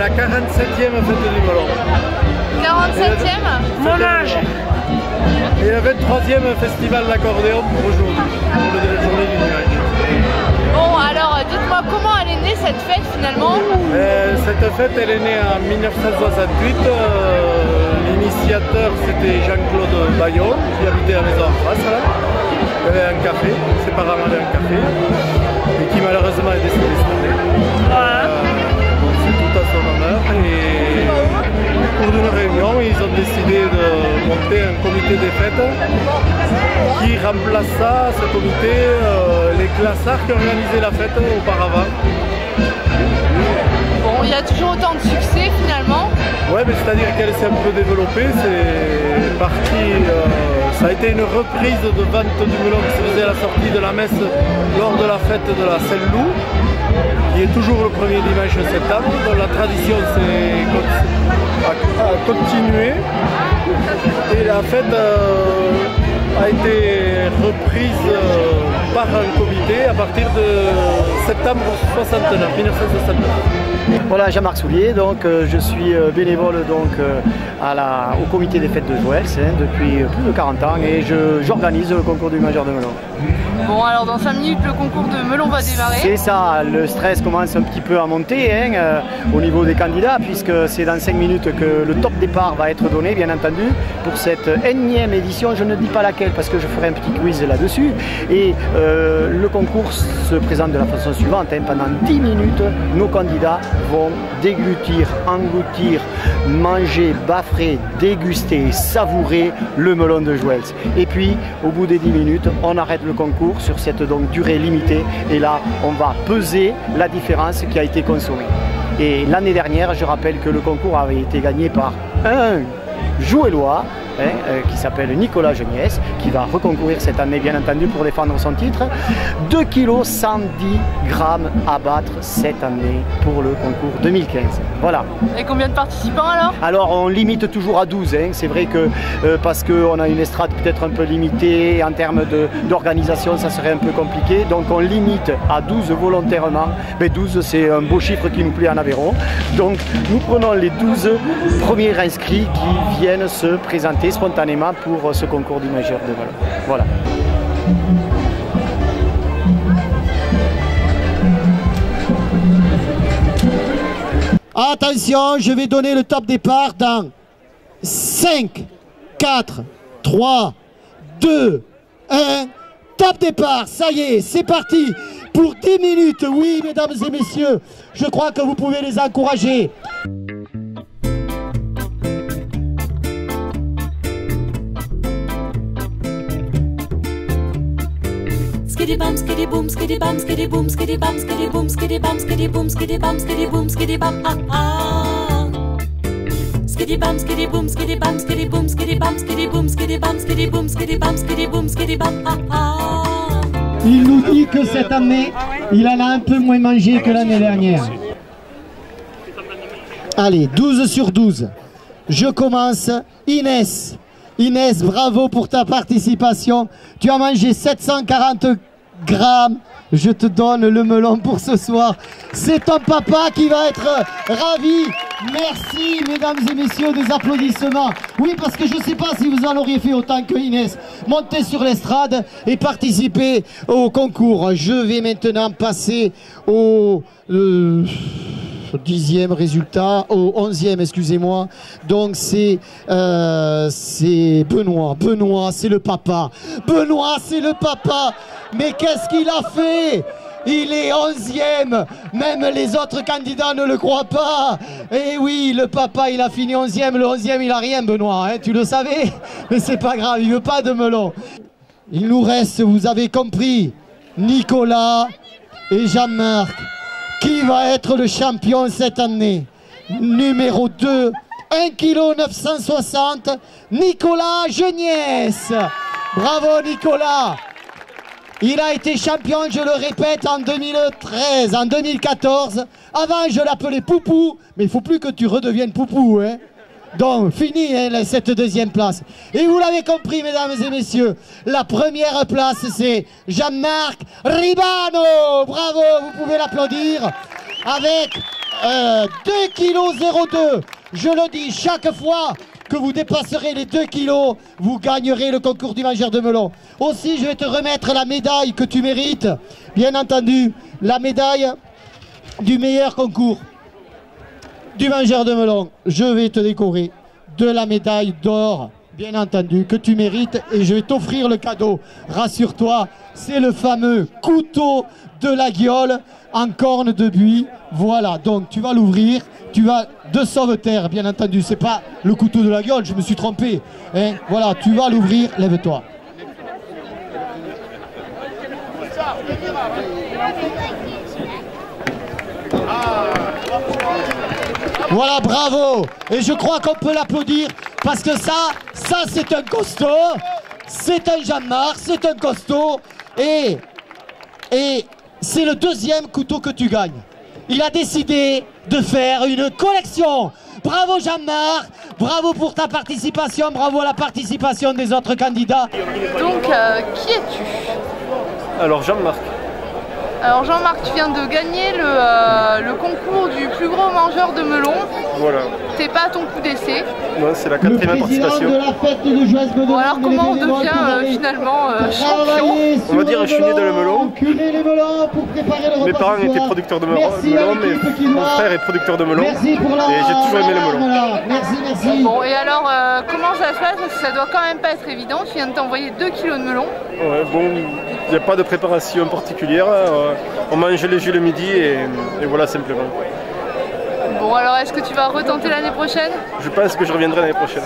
la 47e fête du Moulin. 47e? Mon âge. Et la 23e festival d'accordéon pour aujourd'hui, pour la journée du numérique. Bon, alors dites-moi comment elle est née cette fête finalement? Cette fête elle est née en 1968. L'initiateur c'était Jean-Claude Bayon qui habitait la maison en face là. Il avait un café, ses parents avaient un café et qui malheureusement est décédé cette année. C'est tout à son honneur et au cours d'une réunion ils ont décidé de monter un comité des fêtes qui remplaça ce comité les classards qui organisaient la fête auparavant. Bon, il y a toujours autant de succès finalement. Ouais, mais c'est-à-dire qu'elle s'est un peu développée, c'est parti, ça a été une reprise de vente du melon qui se faisait à la sortie de la messe lors de la fête de la Saint-Loup, qui est toujours le premier dimanche de septembre, dont la tradition a continué, et la fête a été reprise par un comité à partir de septembre 69, 1969. Voilà, Jean-Marc Soulier, donc je suis bénévole donc, au comité des fêtes de Jouels hein, depuis plus de 40 ans et j'organise le concours du majeur de melon. Bon alors dans 5 minutes le concours de melon va démarrer. C'est ça, le stress commence un petit peu à monter hein, au niveau des candidats puisque c'est dans 5 minutes que le top départ va être donné bien entendu pour cette énième édition, je ne dis pas laquelle parce que je ferai un petit quiz là-dessus et le concours se présente de la façon suivante, hein, pendant 10 minutes nos candidats vont déglutir, engloutir, manger, baffrer, déguster, savourer le melon de Jouels. Et puis, au bout des 10 minutes, on arrête le concours sur cette donc, durée limitée. Et là, on va peser la différence qui a été consommée. Et l'année dernière, je rappelle que le concours avait été gagné par un Jouellois, qui s'appelle Nicolas Geniès, qui va reconcourir cette année bien entendu pour défendre son titre. 2,110 kg à battre cette année pour le concours 2015. Voilà. Et combien de participants alors? Alors on limite toujours à 12, hein. C'est vrai que parce qu'on a une estrade peut-être un peu limitée, en termes d'organisation ça serait un peu compliqué, donc on limite à 12 volontairement, mais 12 c'est un beau chiffre qui nous plaît en Aveyron, donc nous prenons les 12 premiers inscrits qui viennent se présenter spontanément pour ce concours du majeur de melon. Voilà. Attention, je vais donner le top départ dans 5, 4, 3, 2, 1. Top départ, ça y est, c'est parti pour 10 minutes. Oui, mesdames et messieurs, je crois que vous pouvez les encourager. Skiddy-bum, skiddy-boom, skiddy-bum, skiddy-boom, skiddy-bum, skiddy-boom, skiddy-bum, skiddy-boom, skiddy-bum, skiddy-boom, skiddy-bum, ah-ah. Skiddy-bum, skiddy-boom, skiddy-bum, skiddy-boom, skiddy-bum, skiddy-boom, skiddy-bum, skiddy-boom, skiddy-bum, skiddy-boom, skiddy-bum, ah-ah. Il nous dit que cette année, il en a un peu moins mangé que l'année dernière. Allez, 12 sur 12. Je commence. Inès. Inès, bravo pour ta participation. Tu as mangé 740 grammes, je te donne le melon pour ce soir. C'est ton papa qui va être ravi. Merci mesdames et messieurs des applaudissements. Oui parce que je ne sais pas si vous en auriez fait autant que Inès. Montez sur l'estrade et participez au concours. Je vais maintenant passer au 10e résultat, au 11e excusez-moi, donc c'est Benoît, c'est le papa, mais qu'est-ce qu'il a fait? Il est 11e, même les autres candidats ne le croient pas. Et oui, le papa il a fini 11e, le 11e il a rien Benoît, hein, tu le savais, mais c'est pas grave, il veut pas de melon. Il nous reste, vous avez compris, Nicolas et Jean-Marc. Qui va être le champion cette année? Numéro 2, 1,960 kg, Nicolas Geniès. Bravo Nicolas. Il a été champion, je le répète, en 2013, en 2014. Avant, je l'appelais Poupou, mais il faut plus que tu redeviennes Poupou. Hein. Donc, fini hein, cette deuxième place. Et vous l'avez compris, mesdames et messieurs, la première place, c'est Jean-Marc Ribano. Bravo, vous pouvez l'applaudir avec 2,02 kg. Je le dis, chaque fois que vous dépasserez les 2 kilos, vous gagnerez le concours du mangeur de melon. Aussi, je vais te remettre la médaille que tu mérites. Bien entendu, la médaille du meilleur concours du mangeur de melon. Je vais te décorer de la médaille d'or, bien entendu, que tu mérites, et je vais t'offrir le cadeau. Rassure-toi, c'est le fameux couteau de la guiole en corne de buis. Voilà, donc tu vas l'ouvrir, tu vas de sauveterre, bien entendu, c'est pas le couteau de la guiole, je me suis trompé, hein. Voilà, tu vas l'ouvrir, lève-toi. Voilà, bravo. Et je crois qu'on peut l'applaudir, parce que ça c'est un costaud, c'est un Jean-Marc, c'est un costaud. Et c'est le deuxième couteau que tu gagnes. Il a décidé de faire une collection. Bravo Jean-Marc, bravo pour ta participation, bravo à la participation des autres candidats. Donc, qui es-tu? Alors Jean-Marc. Alors Jean-Marc, tu viens de gagner le concours du plus gros mangeur de melon. Voilà. T'es pas à ton coup d'essai. Ouais, c'est la quatrième participation. De la fête de Jouels. Bon, alors comment on devient finalement champion? On va dire je suis né dans le melon. Mes parents étaient producteurs de melon, mais mon frère est producteur de melon. Merci pour la... Et j'ai toujours aimé le melon. Merci, merci. Bon, et alors comment ça se passe? Parce que ça doit quand même pas être évident. Tu viens de t'envoyer 2 kilos de melon. Ouais, bon, il n'y a pas de préparation particulière. On mange les jus le midi et voilà, simplement. Bon, alors est-ce que tu vas retenter l'année prochaine? Je pense que je reviendrai l'année prochaine.